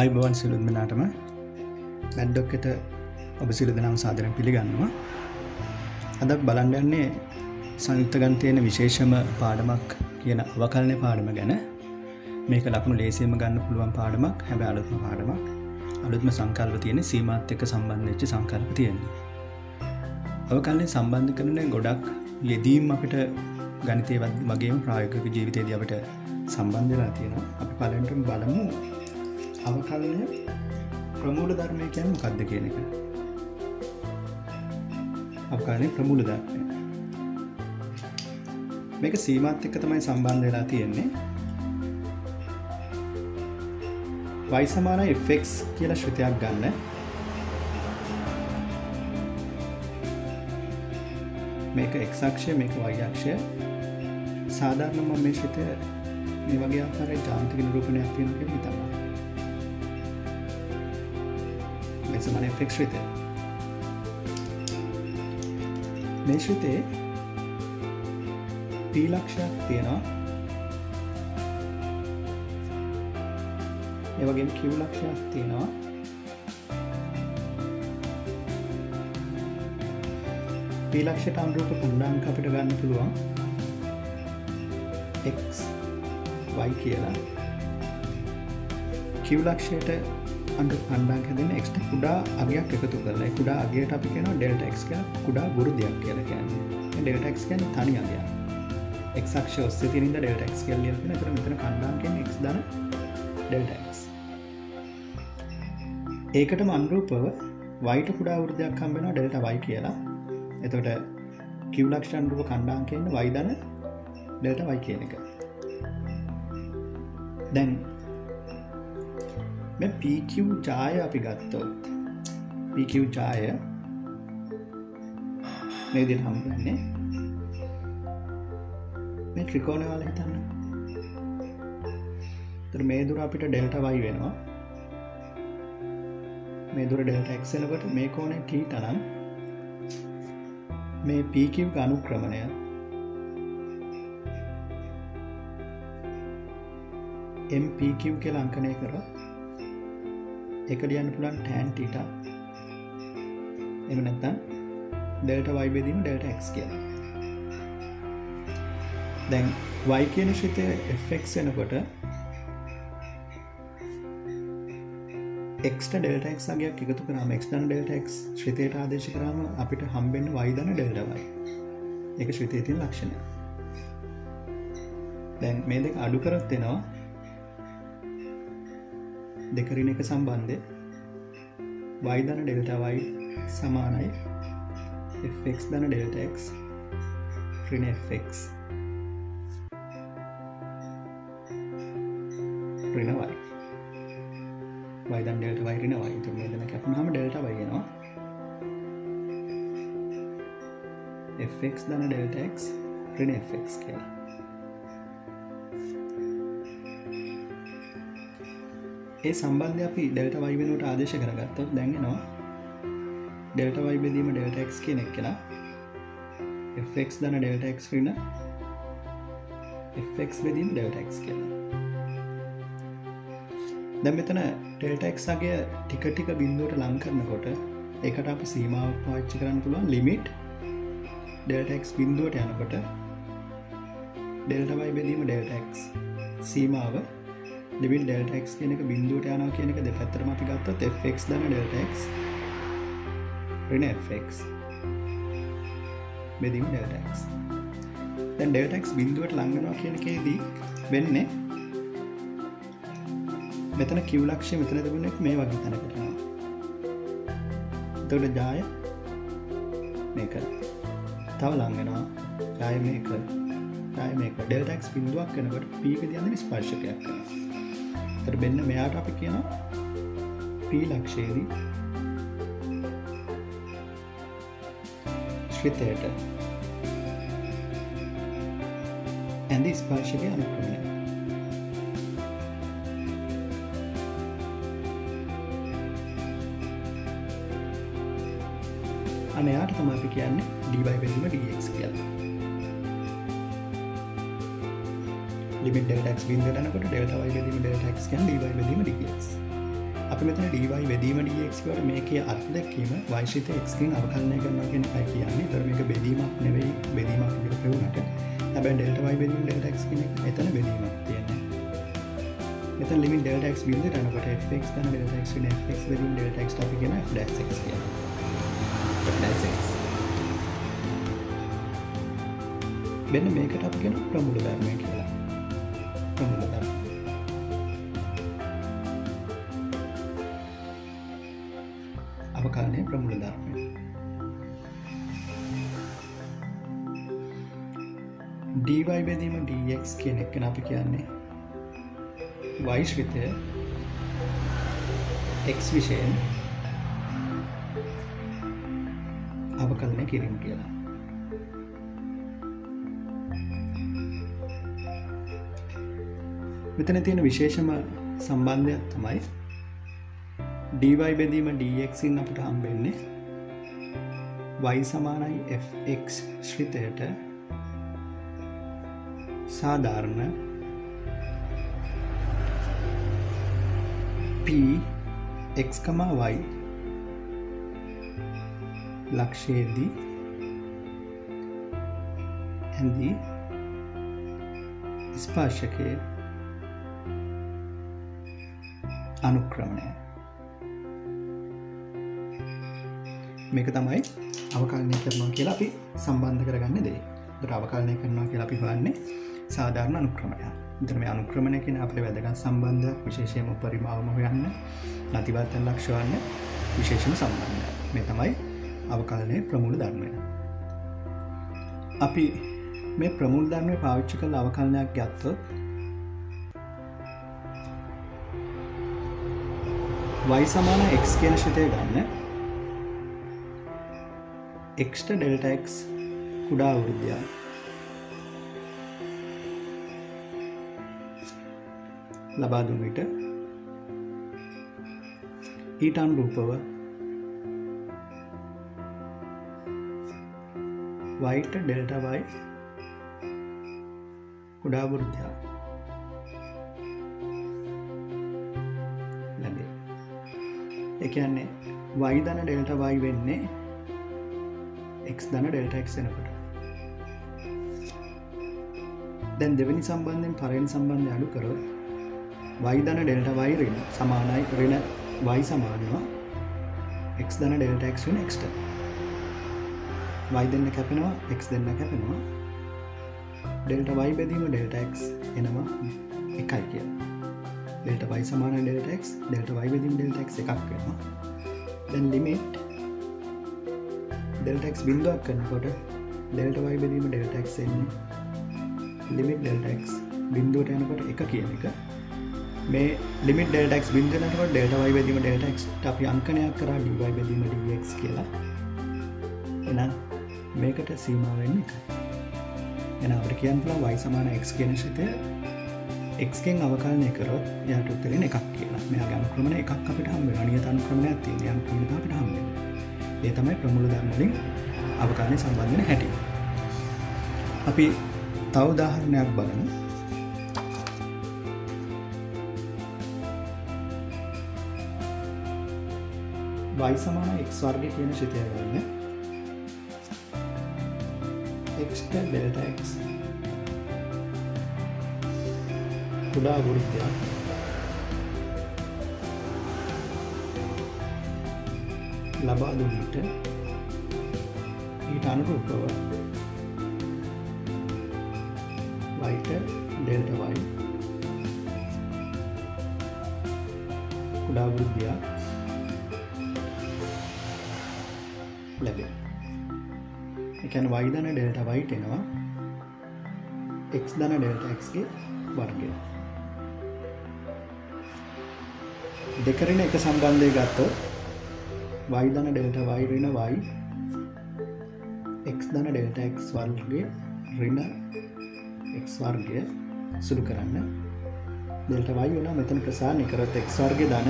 අයිබෝන් සිලුත් මනාටම මැඩ්ඩොක්කට ඔබ සිලු දෙනාම සාදරයෙන් පිළිගන්නවා. අද බලන්න යන්නේ සංයුක්ත ගණිතයේ විශේෂම පාඩමක් කියන අවකලන පාඩම ගැන. මේක ලකුණු ලේසියෙන්ම ගන්න පුළුවන් පාඩමක්. හැබැයි අලුත්ම පාඩමක්. අලුත්ම සංකල්ප තියෙන සීමාත් එක්ක සම්බන්ධ වෙච්ච සංකල්ප තියෙනවා. අවකලනයේ සම්බන්ධ කරන ගොඩක් යෙදීම් අපිට ගණිතයේ වගේම ප්‍රායෝගික ජීවිතයේදී අපිට සම්බන්ධ වෙලා තියෙනවා. අපි පළවෙනිම බලමු අවකලනය ප්‍රමූල ධර්මය කියන්නේ මොකක්ද කියන එක. අවකලනයේ ප්‍රමූල ධර්මය. මේක සීමාත් එක්ක තමයි සම්බන්ධ වෙලා තියෙන්නේ. y = fx කියලා ශ්‍රිතයක් ගන්න. මේක x අක්ෂය, මේක y අක්ෂය. සාමාන්‍යයෙන් මම මේ ශ්‍රිතය මේ වගේ ආකාරයේ යාන්ත්‍රික නිරූපණයක් තියෙනවා කියලා හිතනවා. සමාන fx රිතේ මේ ශ්‍රිතේ t ලක්ෂයක් තියෙනවා, ඒ වගේම q ලක්ෂයක් තියෙනවා, t ලක්ෂයට අනුරූප පූර්ණාංක අපිට ගන්න පුළුවන් x y කියලා. q ලක්ෂයට අnder පණ්ඩාංක හැදෙන x ට කුඩා අගයක් එකතු කරලා ඒ කුඩා අගයට අපි කියනවා ඩෙල්ටා x කියලා කුඩා වෘද්ධියක් කියලා කියන්නේ. ඒ ඩෙල්ටා x කියන්නේ තනි අගයක්. x අක්ෂය ඔස්සේ තියෙන ඉඳලා ඩෙල්ටා x කියලා ලියන එක. මෙතන පණ්ඩාංකයෙන් x ධන ඩෙල්ටා x. ඒකටම අනුරූපව y ට කුඩා වෘද්ධියක් හම්බ වෙනවා ඩෙල්ටා y කියලා. එතකොට q ලක්ෂණ අනුරූප පණ්ඩාංකයෙන් y ධන ඩෙල්ටා y කියන එක. දැන් मैं PQ जाय अभी गाता हूँ PQ जाय मेरे दिन हम करने मैं त्रिकोण वाले ही था ना तो मैं दूर आप इटा डेल्टा वाई वेनो मैं दूर डेल्टा एक्स है ना बट मैं कौन है ठीक था ना मैं PQ का अनुक्रम है MPQ के लांकने करो एक लियन पुलान tan थीटा इवन अतः डेल्टा y बे दिन डेल्टा x किया दें y के निश्चित fx है ना बटा x टा डेल्टा x आ गया किगतो कराम x दान डेल्टा x श्रिते टा आदेश कराम आप इटा हम बेन y दान डेल्टा y एक श्रिते तीन लक्षण है दें मैं देख आडू करते ना දෙකරින එක සම්බන්ධය y ධන ඩෙල්ටා y සමානයි fx ධන ඩෙල්ටා x ඍණ fx ඍණ y ධන ඩෙල්ටා y ඍණ y. ඉතින් මේ දෙක කැපුනහම ඩෙල්ටා y එනවා fx ධන ඩෙල්ටා x ඍණ fx කියලා. ඒ සම්බන්ධය අපි ඩෙල්ටා y වෙනුවට ආදේශ කරගත්තොත් දැන් එනවා ඩෙල්ටා y බෙදීම ඩෙල්ටා x කියන එක කියලා fx ධන ඩෙල්ටා x ඍණ fx බෙදීම ඩෙල්ටා x කියලා. දැන් මෙතන ඩෙල්ටා x අගය ටික ටික බිඳුවට ලං කරනකොට ඒකට අපි සීමාවක් පාවිච්චි කරන්න පුළුවන්. ලිමිට් ඩෙල්ටා x බිඳුවට යනකොට ඩෙල්ටා y බෙදීම ඩෙල්ටා x සීමාව ලිමිට් ඩෙල්ටා x කියන එක බිඳුවට යනවා කියන එක දෙපැත්තටම අපි ගත්තොත් fx ධන ඩෙල්ටා x ඍණ fx බෙදීම ඩෙල්ටා x. දැන් ඩෙල්ටා x බිඳුවට ලං වෙනවා කියන එකේදී වෙන්නේ මෙතන q ලක්ෂය මෙතන තිබුණේ මේ වගේ තැනකට යනවා. එතකොට ජාය මේක තව ලං වෙනවා. ජාය මේක ජාය මේක ඩෙල්ටා x බිඳුවක් වෙනකොට p එක දිහාම ස්පර්ශකයක් කරනවා. बेन्न में आठ आप क्या पी लक्षेदी श्रितेटर ऐंदी इस बार शक्य अनुक्रम है अने आठ तो माफ़ी क्या ने डी बाय बेन में डी एक्स किया limit delta x बिंदु डालना पड़े delta y में delta x क्या dy में dx අපි මෙතන dy බෙදීම dx වල මේකේ අර්ථ දැක්වීම y ශ්‍රිත x ගෙන් අවකලනය කරනවා කියන එකයි කියන්නේ. ඒතර මේක බෙදීමක් නෙවෙයි බෙදීමක් විදිහට පෙවුනට. හැබැයි delta y බෙදීම delta x කියන එක එතන බෙදීමක් තියෙනවා. මෙතන limit delta x බිඳුවට යනකොට fx යන delta x වෙන fx බෙදීම delta x අපි කියන f dash x කියලා. f dash x මෙන්න මේකට අපි කියන ප්‍රමුල ධර්මය කියලා. ප්‍රමුල ධර්ම. අවකලනයේ ප්‍රමුල ධර්මය. dy බෙදීම dx කියන එක අපි කියන්නේ y ශ්‍රිතය x විශේෂයෙන් අවකලනය කිරීම කියලා. මෙතන තියෙන විශේෂම සම්බන්ධයක් තමයි dy බෙදීම dx න් අපිට හම්බෙන්නේ y සමානයි fx ශ්‍රිතයට සාධාරණ p x, y ලක්ෂයේදී ඇඳි ස්පර්ශකයේ अनुक्रमणय මේක තමයි අවකලනය කරනවා කියලා අපි සම්බන්ධ කරගන්න දේ. ඒතර අවකලනය කරනවා කියලා අපි හොයන්නේ සාධාරණ අනුක්‍රමණය. ඒතර මේ අනුක්‍රමණය කියන අපේ වැදගත් සම්බන්ධයක් විශේෂයෙන්ම පරිමාවම හොයන්න නැතිවත් ලක්ෂ්‍ය හොයන්න විශේෂම සම්බන්ධයක්. මේ තමයි අවකලනයේ ප්‍රමූල ධර්මය. අපි මේ ප්‍රමූල ධර්මය පාවිච්චි කරලා අවකලනයක් ගත්තොත් y සමාන x කියන ශ්‍රිතය ගන්න x ට delta x කුඩා වෘද්ධිය ලබා දුන් විට ඊට අනුරූපව y ට delta y කුඩා වෘද්ධිය කියන්නේ y ධන delta y වෙන්නේ x ධන delta x වෙනකොට. දැන් දෙවෙනි සම්බන්ධයෙන් පළවෙනි සම්බන්ධය අඩු කරොත් y ධන delta y ඍණ සමානයි ඍණ y සමානවා x ධන delta x වෙන x ට. y දෙන්න කැපෙනවා x දෙන්න කැපෙනවා. delta y බෙදීම delta x එනවා 1යි කියලා. delta y සමානයි delta x delta y within delta x එකක් වෙනවා. then limit delta x බිඳුවක් කරනකොට delta y within delta x එන්නේ limit delta x බිඳුවට යනකොට 1 කියන එක. මේ limit delta x බිඳුව යනකොට delta y within delta x ට අපි අංකනයක් කරා dy within dx කියලා. එහෙනම් මේකට සීමා වෙන්නේ 1යි. එහෙනම් අපිට කියන්න පුළුවන් y සමාන x කියන ශ්‍රිතය x ගෙන් අවකලනය කරොත් එයාට උත්තර එන්නේ 1ක් කියලා. මෙයාගේ අනුක්‍රමණය 1ක් අපිට හම්බ වෙනවා. නියත අනුක්‍රමණයක් තියෙනවා. අනුක්‍රමණය අපිට හම්බ වෙනවා. ඒ තමයි ප්‍රමුල ධර්ම වලින් අවකලනය සම්බන්ධ වෙන හැටි. අපි තව උදාහරණයක් බලමු. y = x වර්ගය කියන ශ්‍රිතය ගන්න. x ට delta x කුඩා වෘත්තයක් ලබා දුන් විට ඊට අනුරූපව y ට delta y කුඩා වෘත්තයක් ලැබේ. ඒ කියන්නේ y ධන delta y එනවා x ධන delta x ගේ වර්ගය. දෙකරින එක සම්බන්ධය ගත්තොත් y ධන delta y ඍණ y x ධන delta x වර්ගය ඍණ x වර්ගය සුළු කරන්න. delta y වුණා මෙතන ප්‍රසාරණය කරොත් x වර්ගය ධන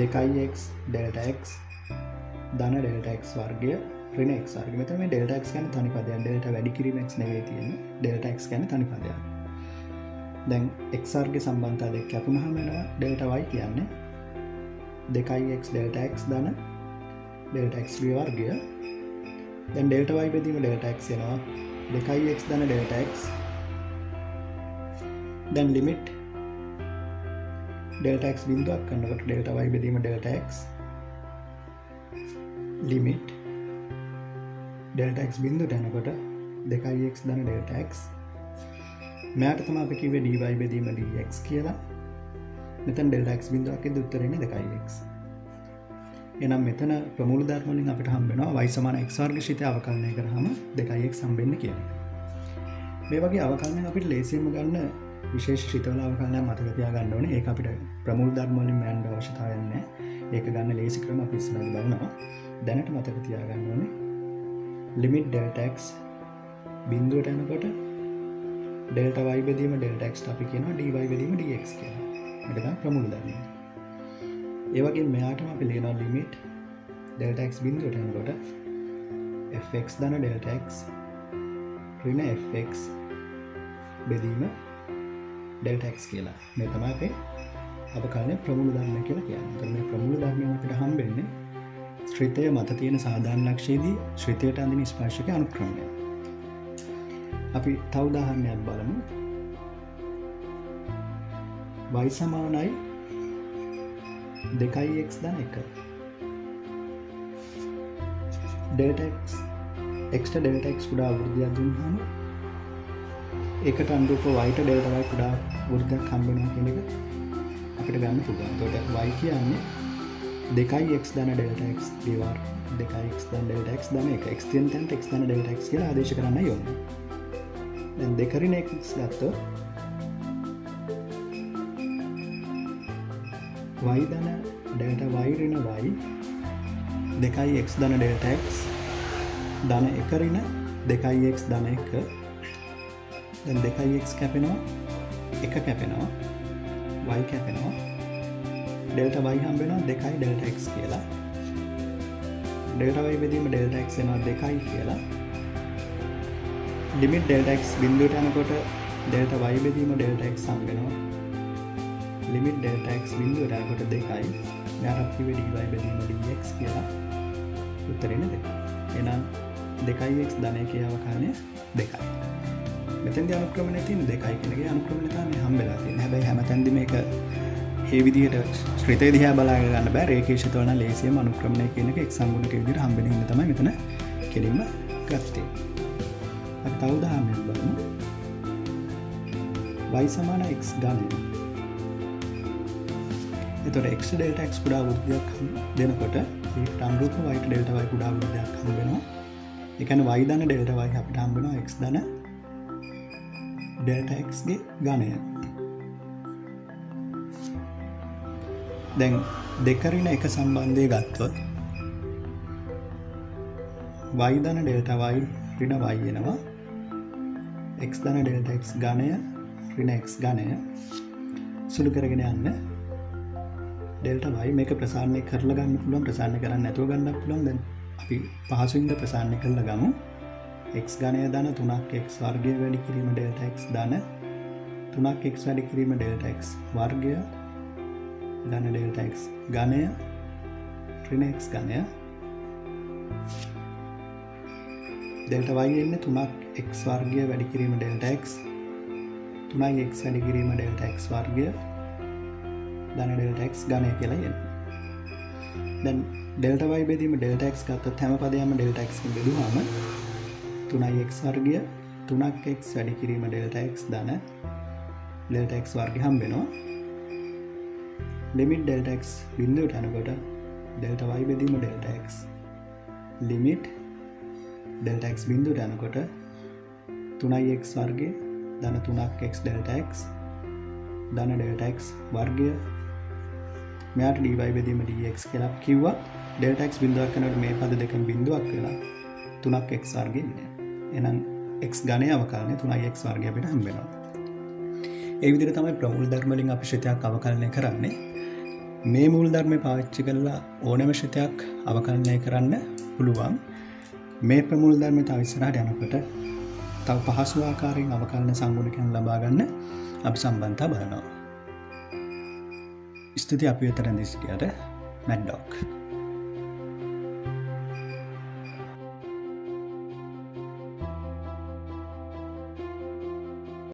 2x delta x ධන delta x වර්ගය ඍණ x වර්ගය. මෙතන මේ delta x කියන්නේ තනි පදයක්. delta වැඩි කිරීම x නෙවෙයි තියෙන්නේ. delta x කියන්නේ තනි පදයක්. දැන් x වර්ගයේ සම්බන්ධතාවය කැපුණාම වෙනවා delta y කියන්නේ 2x delta x දාන delta x වර්ගය. දැන් delta y බෙදීම delta x යනවා 2x දාන delta x. දැන් limit delta x බිඳුවක් ගන්නකොට delta y බෙදීම delta x limit delta x බිඳුවට යනකොට 2x දාන delta x මෙයාට තමයි අපි කියවේ dy බෙදීම dx කියලා. මෙතන delta x බිඳුවක් එද්දී උත්තරේ ඉන්නේ 2x. එහෙනම් මෙතන ප්‍රමූල ධර්ම වලින් අපිට හම්බ වෙනවා y = x වර්ග ශිතය අවකලනය කරාම 2x හම්බ වෙන්නේ කියලා. මේ වගේ අවකලනයක් අපිට ලේසියෙන්ම ගන්න විශේෂ ශිතවල අවකලනයක් මතක තියාගන්න ඕනේ. ඒක අපිට ප්‍රමූල ධර්ම වලින් මෑන්ඩ අවශ්‍යතාවයක් නැහැ. ඒක ගන්න ලේසි ක්‍රම අපි ඉස්සරහට බලනවා. දැනට මතක තියාගන්න ඕනේ limit delta x බිඳුවට යනකොට delta y බෙදීම delta x අපි කියනවා dy බෙදීම dx කියලා. මේක තමයි ප්‍රමූල ධර්මය. ඒ වගේම මෙයාටම අපි ලියනවා limit delta x බිඳුවට යනකොට fx දාන delta x ඍණ fx බෙදීම delta x කියලා. මේ තමයි අපේ අවකලනයේ ප්‍රමූල ධර්මය කියලා කියන්නේ. එතකොට මේ ප්‍රමූල ධර්මයෙන් අපිට හම්බෙන්නේ ශ්‍රිතය මත තියෙන සාධාරණ ලක්ෂයේදී ශ්‍රිතයට අඳින ස්පර්ශකයේ අනුක්‍රමය. අපි තව උදාහරණයක් බලමු. y = 2x + 1. delta x x ට delta x කුඩා වෘද්ධියක් දුන්නාම ඒකට අනුරූපව y ට delta y කුඩා වෘද්ධියක් හම්බ වෙනවා කියන එක අපිට ගන්න පුළුවන්. ඒකට y කියන්නේ 2x + delta x dr 2x + delta x = 1. x තියෙන තැනට x + delta x කියලා ආදේශ කරන්නයි ඕනේ. දැන් 2x ගත්තොත් y = delta y ඍණ y 2x + delta x දාන එක ඍණ 2x දාන එක. දැන් 2x කැපෙනවා 1 කැපෙනවා y කැපෙනවා delta y හම්බ වෙනවා 2 delta x කියලා. delta y බෙදීම delta x වෙනවා 2 කියලා. limit delta x බිඳුවට යනකොට delta y බෙදීම delta x හම්බ වෙනවා. limit delta x බිඳුවට යනකොට 2යි. මෙයාට අපි කිව්වේ dy බෙදීම dx කියලා. උත්තරේ නේද? එහෙනම් 2x ධන එකේ අවකලනය 2යි. මෙතෙන්දී අනුක්‍රමණය තියෙන 2යි කියන එකේ අනුක්‍රමණය තමයි හම්බෙලා තියෙන්නේ. හැබැයි හැමතැනදී මේක මේ විදිහට ශ්‍රිතය දිහා බලා ගන්න බෑ. රේඛීය ශිතවල නම් ලේසියෙන්ම අනුක්‍රමණය කියන එක එක් සංගුණක විදිහට හම්බෙන ඉන්න තමයි මෙතන කෙලින්ම ගත්තේ. අපි තව උදාහරණයක් බලමු. y = x ගන්න. එතකොට x delta x කුඩා වෘද්ධියක් දෙනකොට ඒකට අනුරූපව y delta y කුඩා වෘද්ධියක් හම්බ වෙනවා. ඒ කියන්නේ y ධන delta y අපිට හම්බ වෙනවා x ධන delta x ගේ ගණය. දැන් 2 ඍණ 1 සම්බන්ධය ගත්තොත් y ධන delta y ඍණ y වෙනවා. x ධන delta x ගණය ඍණ x ගණය සුළු කරගෙන යන්න delta y මේක ප්‍රසාරණය කරලා ගන්න පුළුවන්. ප්‍රසාරණය කරන්න නැතුව ගන්නත් පුළුවන්. දැන් අපි පහසුවෙන්ද ප්‍රසාරණය කරලා ගමු. x ගණය දාන 3x වර්ගය වැඩි කිරීම delta x දාන 3x වැඩි කිරීම delta x වර්ගය දාන delta x ගණය ඍණ x ගණය. delta y එන්නේ 3x වර්ගය වැඩි කිරීම delta x 3x වැඩි කිරීම delta x වර්ගය දාන delta x ගණය කියලා එන්නේ. දැන් delta y බෙදීම delta x ගත්තොත් හැම පදයක්ම delta x ගෙන් බෙදුවාම 3x වර්ගය 3x වැඩි කිරීම delta x ධන delta x වර්ගය හම්බ වෙනවා. limit delta x බිඳුවට යනකොට delta y බෙදීම delta x limit delta x බිඳුවට යනකොට 3x වර්ගය ධන 3x delta x ධන delta x වර්ගය මෙයාට dy බෙදීම dx කියලා කිව්වා. delta x බිඳුවක් යනකොට මේ පද දෙකෙන් බිඳුවක් වෙලා 3x වර්ගය ඉන්නේ. එහෙනම් x ගණය අවකලනය 3x වර්ගය අපිට හම්බ වෙනවා. ඒ විදිහට තමයි ප්‍රමූල ධර්ම වලින් අපි ශ්‍රිතයක් අවකලනය කරන්නේ. මේ මූල ධර්මේ පාවිච්චි කරලා ඕනෑම ශ්‍රිතයක් අවකලනය කරන්න පුළුවන්. මේ ප්‍රමූල ධර්මය තව ඉස්සරහට යනකොට තව පහසු ආකාරයෙන් අවකලන සංගුණකයන් ලබා ගන්න අපි සම්බන්ධතා බලනවා. ස්තුතියි අපි වෙත රැඳී සිටියට. Mad Dog.